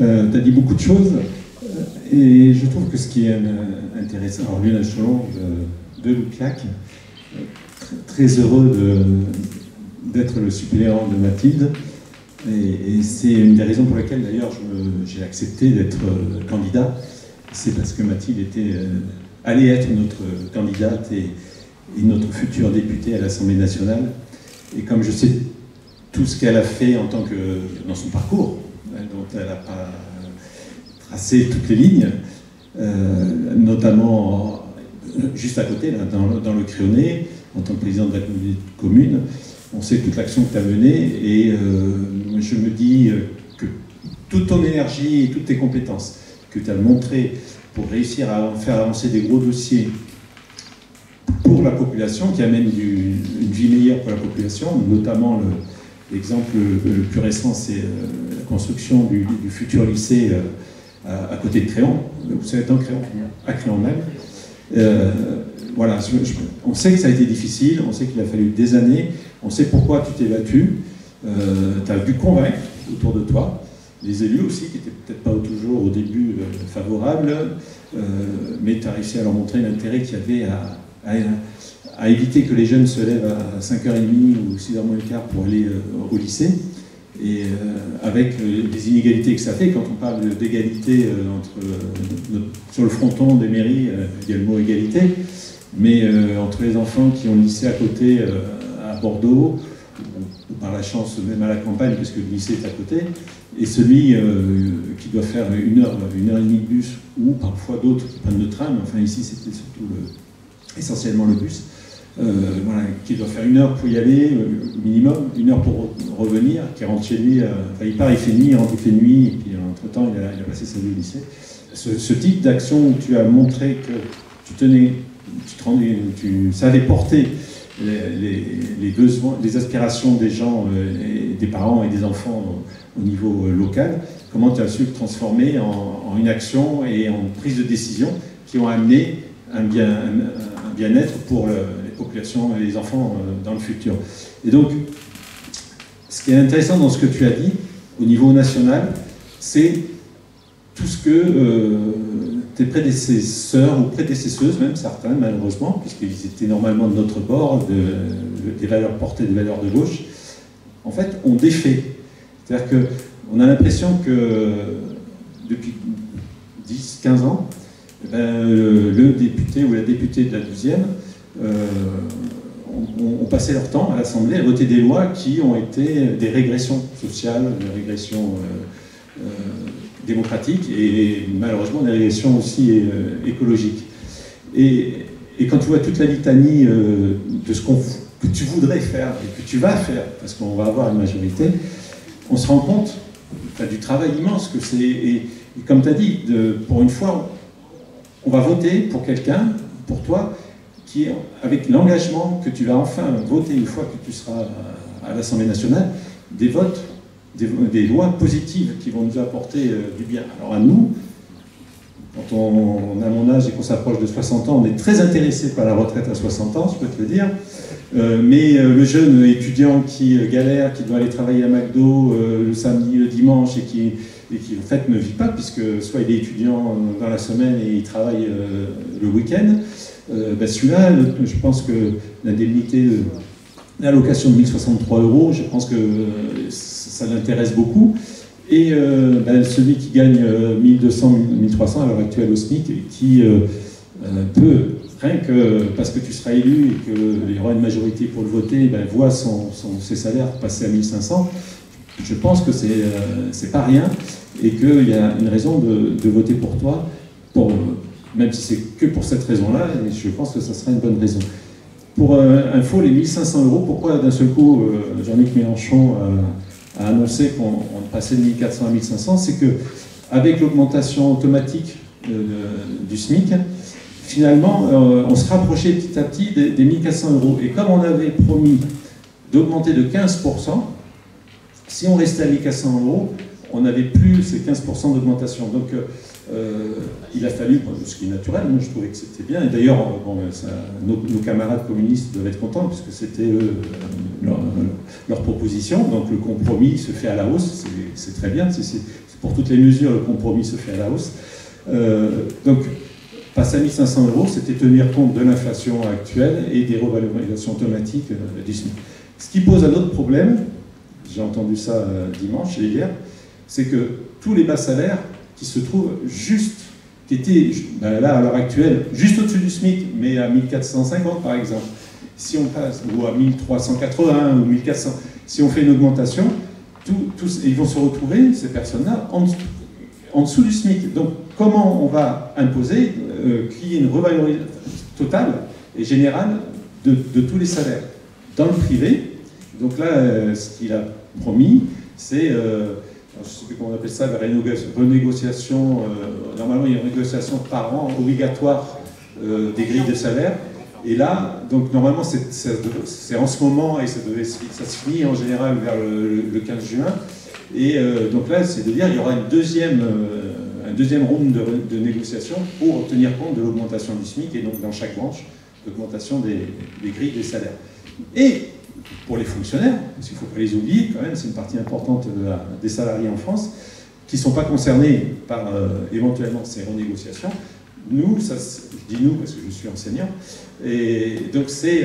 Tu as dit beaucoup de choses, et je trouve que ce qui est intéressant, alors Lionel Chollon de Loupiac, très heureux d'être le suppléant de Mathilde, et c'est une des raisons pour lesquelles d'ailleurs j'ai accepté d'être candidat, c'est parce que Mathilde était, allait être notre candidate et notre future députée à l'Assemblée nationale, et comme je sais tout ce qu'elle a fait en tant que, dans son parcours, dont elle n'a pas tracé toutes les lignes, notamment juste à côté, là, dans le Créonnais, en tant que président de la commune, on sait toute l'action que tu as menée, et je me dis que toute ton énergie et toutes tes compétences que tu as montrées pour réussir à faire avancer des gros dossiers pour la population, qui amènent une vie meilleure pour la population, notamment l'exemple le plus récent, c'est la construction du futur lycée à côté de Créon, vous savez, dans Créon, à Créon même. Voilà, on sait que ça a été difficile, on sait qu'il a fallu des années, on sait pourquoi tu t'es battu, tu as dû convaincre autour de toi, les élus aussi, qui n'étaient peut-être pas toujours au début favorables, mais tu as réussi à leur montrer l'intérêt qu'il y avait à éviter que les jeunes se lèvent à 5h30 ou 6h15 pour aller au lycée, et avec les inégalités que ça fait, quand on parle d'égalité sur le fronton des mairies, il y a le mot égalité, mais entre les enfants qui ont le lycée à côté à Bordeaux, ou par la chance même à la campagne, parce que le lycée est à côté, et celui qui doit faire une heure et demie de bus, ou parfois d'autres qui prennent le train, mais enfin ici c'était surtout essentiellement le bus, voilà, qui doit faire 1 heure pour y aller, minimum, 1 heure pour revenir, qui rentre chez lui, enfin, il part, il fait nuit, il rentre, il fait nuit, et puis entre-temps, il a passé sa vie au lycée. Ce type d'action où tu as montré que tu savais porter les besoins, les aspirations des gens, des parents et des enfants au niveau local, comment tu as su le transformer en une action et en prise de décision qui ont amené un bien-être pour les populations et les enfants dans le futur. Et donc, ce qui est intéressant dans ce que tu as dit, au niveau national, c'est tout ce que tes prédécesseurs ou prédécesseuses, même certains malheureusement, puisqu'ils étaient normalement de notre bord, des valeurs portées, des valeurs de gauche, en fait, ont défait. C'est-à-dire qu'on a l'impression que depuis 10-15 ans, le député ou la députée de la 12e ont passé leur temps à l'Assemblée à voter des lois qui ont été des régressions sociales, des régressions démocratiques et malheureusement des régressions aussi écologiques. Et quand tu vois toute la litanie de ce que tu voudrais faire et que tu vas faire, parce qu'on va avoir une majorité, on se rend compte du travail immense que c'est. Et comme tu as dit, pour une fois, on va voter pour quelqu'un, pour toi, qui, avec l'engagement que tu vas enfin voter une fois que tu seras à l'Assemblée nationale, des votes, des lois positives qui vont nous apporter du bien. Alors à nous, quand on a mon âge et qu'on s'approche de 60 ans, on est très intéressé par la retraite à 60 ans, je peux te le dire, mais le jeune étudiant qui galère, qui doit aller travailler à McDo le samedi, le dimanche, et qui en fait ne vit pas, puisque soit il est étudiant dans la semaine et il travaille le week-end, ben celui-là, je pense que l'indemnité, l'allocation de 1063 €, je pense que ça l'intéresse beaucoup, et ben celui qui gagne 1200, 1300 à l'heure actuelle au SMIC, et qui peut, rien que parce que tu seras élu et qu'il y aura une majorité pour le voter, ben voit ses salaires passer à 1500, je pense que c'est pas rien, et qu'il y a une raison de voter pour toi, même si c'est que pour cette raison-là, et je pense que ça sera une bonne raison. Pour info, les 1500 €, pourquoi d'un seul coup Jean-Luc Mélenchon a annoncé qu'on passait de 1400 à 1500, c'est qu'avec l'augmentation automatique du SMIC, finalement, on se rapprochait petit à petit des 1400 €. Et comme on avait promis d'augmenter de 15%, si on restait à 1400 €, on n'avait plus ces 15% d'augmentation. Donc il a fallu, ce qui est naturel, moi je trouvais que c'était bien. Et d'ailleurs, bon, nos camarades communistes doivent être contents, puisque c'était leur proposition. Donc le compromis se fait à la hausse, c'est très bien, c'est pour toutes les mesures, le compromis se fait à la hausse. Donc, passer à 1 500 €, c'était tenir compte de l'inflation actuelle et des revalorisations automatiques du SMIC. Ce qui pose un autre problème, j'ai entendu ça dimanche et hier, c'est que tous les bas salaires qui se trouvent juste, qui étaient là à l'heure actuelle, juste au-dessus du SMIC, mais à 1450 par exemple, si on passe, ou à 1380 ou 1400, si on fait une augmentation, ils vont se retrouver, ces personnes-là, en dessous du SMIC. Donc comment on va imposer qu'il y ait une revalorisation totale et générale de tous les salaires dans le privé? Donc là, ce qu'il a promis, c'est, je ne sais plus comment on appelle ça, la renégociation, normalement il y a une négociation par an obligatoire des grilles de salaire. Et là, donc normalement c'est en ce moment, et ça se finit en général vers le 15 juin. Et donc là, c'est de dire qu'il y aura un deuxième round de négociation pour tenir compte de l'augmentation du SMIC, et donc dans chaque branche, l'augmentation des grilles des salaires. Et pour les fonctionnaires, parce qu'il ne faut pas les oublier quand même, c'est une partie importante des salariés en France, qui ne sont pas concernés par éventuellement ces renégociations. Nous, ça je dis nous parce que je suis enseignant, et donc c'est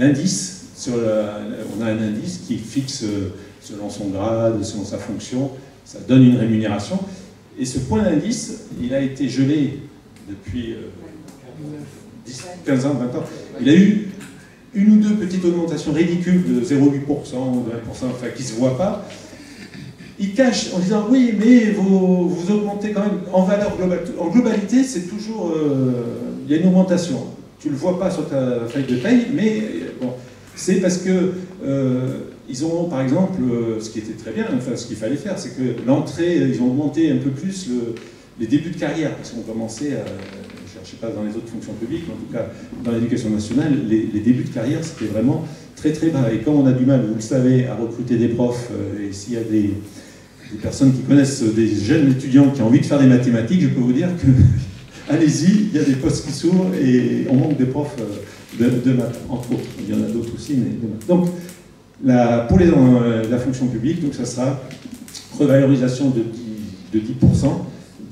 l'indice, on a un indice qui fixe selon son grade, selon sa fonction, ça donne une rémunération. Et ce point d'indice, il a été gelé depuis 10, 15 ans, 20 ans. Il a eu une ou deux petites augmentations ridicules de 0,8% ou de 1%, enfin qui ne se voient pas. Il cache en disant oui, mais vous augmentez quand même en valeur globale. En globalité, c'est toujours. Il y a une augmentation. Tu ne le vois pas sur ta feuille de paye, mais bon, c'est parce que. Ils ont, par exemple, ce qui était très bien, enfin ce qu'il fallait faire, c'est que l'entrée, ils ont augmenté un peu plus les débuts de carrière, parce qu'on commençait à, je ne sais pas dans les autres fonctions publiques, mais en tout cas dans l'éducation nationale, les débuts de carrière, c'était vraiment très très bas. Et quand on a du mal, vous le savez, à recruter des profs, et s'il y a des personnes qui connaissent des jeunes étudiants qui ont envie de faire des mathématiques, je peux vous dire que, allez-y, il y a des postes qui s'ouvrent, et on manque de profs de maths, entre autres. Il y en a d'autres aussi, mais de maths. Donc, pour la fonction publique, donc ça sera revalorisation de 10%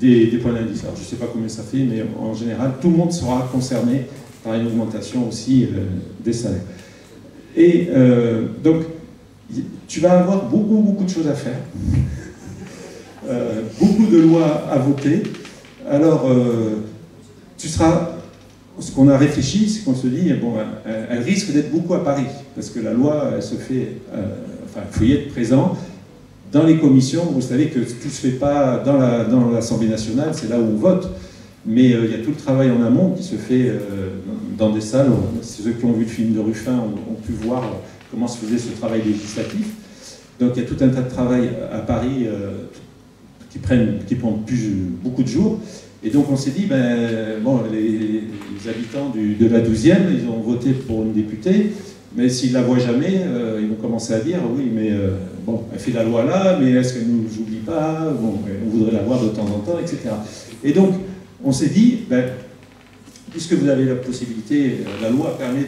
des points d'indice. Alors je ne sais pas combien ça fait, mais en général, tout le monde sera concerné par une augmentation aussi des salaires. Et donc, tu vas avoir beaucoup, beaucoup de choses à faire, beaucoup de lois à voter. Alors, tu seras... Ce qu'on a réfléchi, c'est qu'on se dit, bon, elle risque d'être beaucoup à Paris, parce que la loi, elle se fait, enfin, il faut y être présent. Dans les commissions, vous savez que tout ne se fait pas dans l'Assemblée nationale, c'est là où on vote, mais il y a tout le travail en amont qui se fait dans des salles. Ceux qui ont vu le film de Ruffin ont pu voir comment se faisait ce travail législatif. Donc il y a tout un tas de travail à Paris qui prend beaucoup de jours. Et donc on s'est dit, ben, bon, les habitants de la 12e, ils ont voté pour une députée, mais s'ils ne la voient jamais, ils vont commencer à dire, oui, mais bon, elle fait la loi là, mais est-ce qu'elle ne nous oublie pas? Bon, on voudrait la voir de temps en temps, etc. Et donc on s'est dit, ben, puisque vous avez la possibilité, la loi permet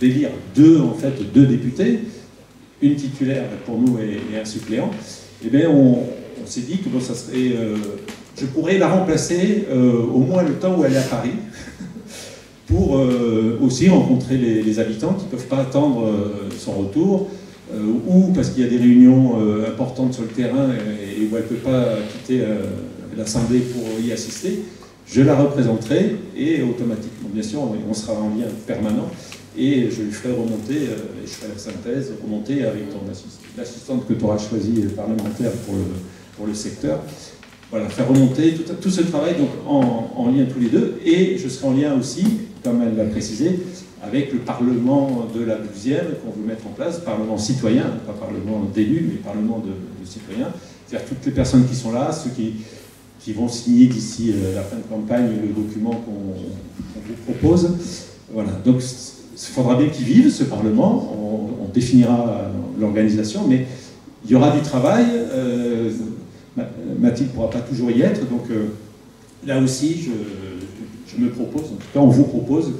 d'élire deux députés, une titulaire pour nous et un suppléant, et bien on s'est dit que bon, ça serait... je pourrais la remplacer au moins le temps où elle est à Paris pour aussi rencontrer les habitants qui ne peuvent pas attendre son retour ou parce qu'il y a des réunions importantes sur le terrain et où elle ne peut pas quitter l'Assemblée pour y assister. Je la représenterai et automatiquement, bien sûr, on sera en lien permanent et je lui ferai remonter, je ferai la synthèse, remonter avec l'assistante que tu auras choisie parlementaire pour le secteur. Voilà, faire remonter tout ce travail donc en lien tous les deux, et je serai en lien aussi, comme elle l'a précisé, avec le Parlement de la 12e qu'on veut mettre en place, Parlement citoyen, pas Parlement d'élus, mais Parlement de citoyens, c'est-à-dire toutes les personnes qui sont là, ceux qui vont signer d'ici la fin de campagne le document qu'on vous propose. Voilà, donc il faudra bien qu'il vive ce Parlement, on définira l'organisation, mais il y aura du travail. Mathilde ne pourra pas toujours y être, donc là aussi, je me propose, en tout cas on vous propose,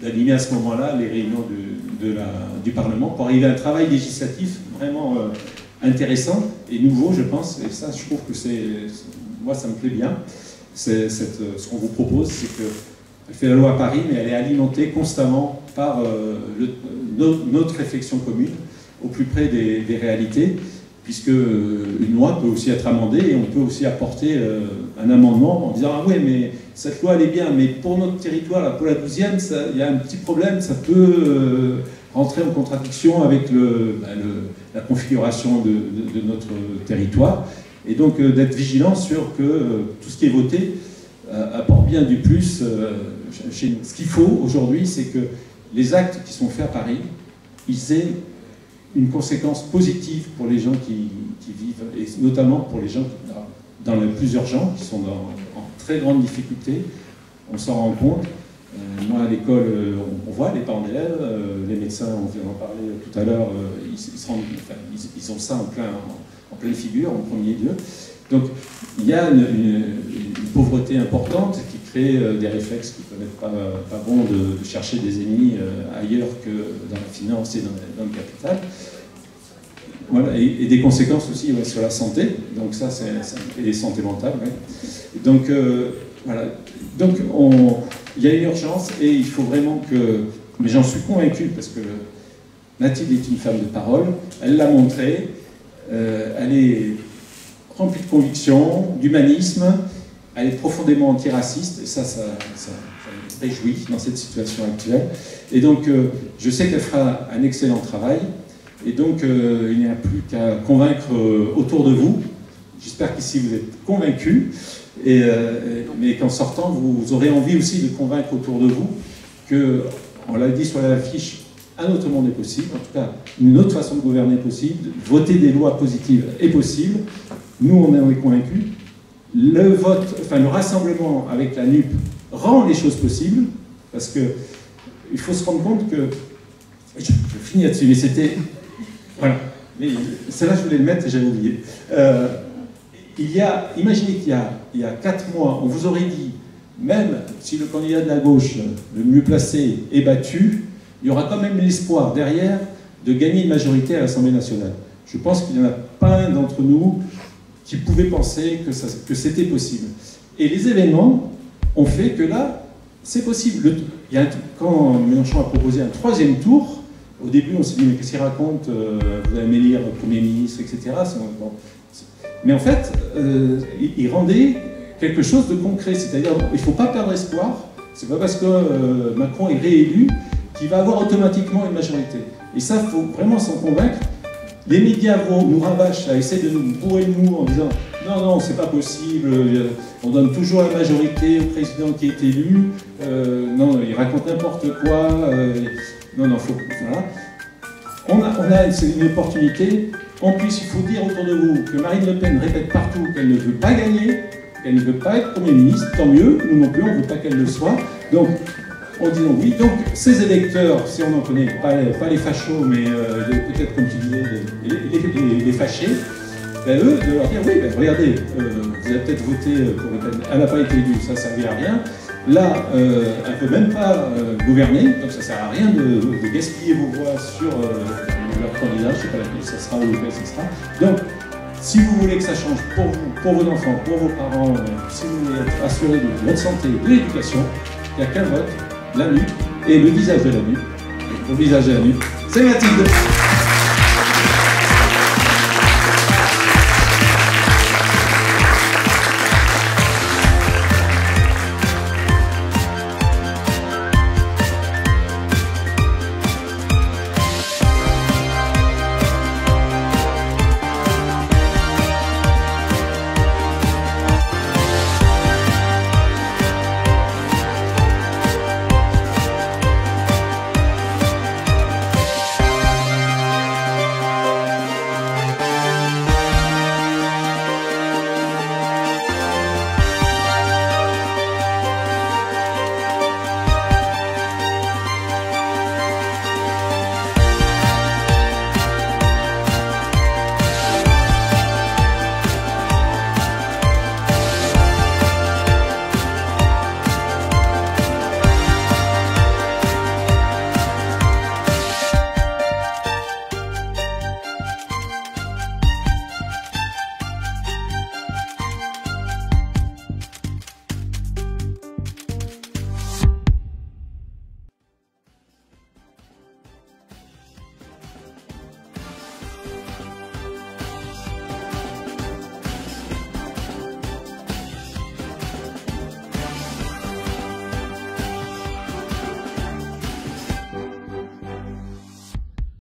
d'animer à ce moment-là les réunions du Parlement pour arriver à un travail législatif vraiment intéressant et nouveau, je pense, et ça, je trouve que c'est... Moi, ça me plaît bien. Ce qu'on vous propose, c'est qu'elle fait la loi à Paris, mais elle est alimentée constamment par notre réflexion commune, au plus près des réalités, puisque une loi peut aussi être amendée, et on peut aussi apporter un amendement en disant « Ah ouais, mais cette loi, elle est bien, mais pour notre territoire, pour la 12e, il y a un petit problème, ça peut... rentrer en contradiction avec la configuration de notre territoire, et donc d'être vigilant sur que tout ce qui est voté apporte bien du plus chez nous. Ce qu'il faut aujourd'hui, c'est que les actes qui sont faits à Paris, ils aient une conséquence positive pour les gens qui vivent, et notamment pour les gens, dans les plusieurs gens qui sont en très grande difficulté, on s'en rend compte. Moi, à l'école, on voit les parents d'élèves, les médecins, on vient en parler tout à l'heure, ils ont ça en pleine figure, en premier lieu. Donc, il y a une pauvreté importante qui crée des réflexes qui peuvent être pas bons de chercher des ennemis ailleurs que dans la finance et dans le capital. Voilà, et des conséquences aussi sur la santé, donc ça, et les santé mentale. Ouais. Donc, voilà. Donc, il y a une urgence et il faut vraiment que... Mais j'en suis convaincu parce que Mathilde est une femme de parole, elle l'a montré, elle est remplie de conviction, d'humanisme, elle est profondément antiraciste, et ça me réjouit dans cette situation actuelle. Et donc je sais qu'elle fera un excellent travail, et donc il n'y a plus qu'à convaincre autour de vous. J'espère qu'ici vous êtes convaincus, mais qu'en sortant, vous aurez envie aussi de convaincre autour de vous que, on l'a dit sur l'affiche, un autre monde est possible, en tout cas une autre façon de gouverner est possible, voter des lois positives est possible. Nous, on en est convaincus. Le vote, enfin le rassemblement avec la NUP rend les choses possibles, parce que il faut se rendre compte que... Je finis là-dessus, mais c'était... Voilà. Mais celle-là, je voulais le mettre et j'avais oublié. Imaginez qu'il y a 4 mois, on vous aurait dit, même si le candidat de la gauche, le mieux placé, est battu, il y aura quand même l'espoir derrière de gagner une majorité à l'Assemblée nationale. Je pense qu'il n'y en a pas un d'entre nous qui pouvait penser que c'était possible. Et les événements ont fait que là, c'est possible. Quand Mélenchon a proposé un 3e tour, au début on s'est dit, mais qu'est-ce qu'il raconte, vous allez m'élire Premier ministre, etc. Bon. Mais en fait, il rendait quelque chose de concret. C'est-à-dire, il ne faut pas perdre espoir. C'est pas parce que Macron est réélu qu'il va avoir automatiquement une majorité. Et ça, il faut vraiment s'en convaincre. Les médias nous rabâchent, essayent de nous bourrer le mou en disant « Non, non, c'est pas possible, on donne toujours la majorité au président qui est élu, non, il raconte n'importe quoi, non, non, faut... Voilà. » On a une opportunité. En plus, il faut dire autour de vous que Marine Le Pen répète partout qu'elle ne veut pas gagner, qu'elle ne veut pas être Premier ministre, tant mieux, nous non plus, on ne veut pas qu'elle le soit. Donc, en disant oui, donc ces électeurs, si on n'en connaît pas les fachos, mais peut-être comme tu disais, les fâchés, ben, eux, de leur dire oui, ben, regardez, vous avez peut-être voté pour Le Pen, elle n'a pas été élue, ça ne servait à rien. Là, elle ne peut même pas gouverner, donc ça ne sert à rien de gaspiller vos voix sur... leur candidat, je ne sais pas laquelle, ça sera ou laquelle, ça sera. Donc, si vous voulez que ça change pour vous, pour vos enfants, pour vos parents, si vous voulez être assuré de votre santé, de l'éducation, il n'y a qu'un vote, la NUP, et le visage de la NUP. Le visage de la NUP, c'est Mathilde.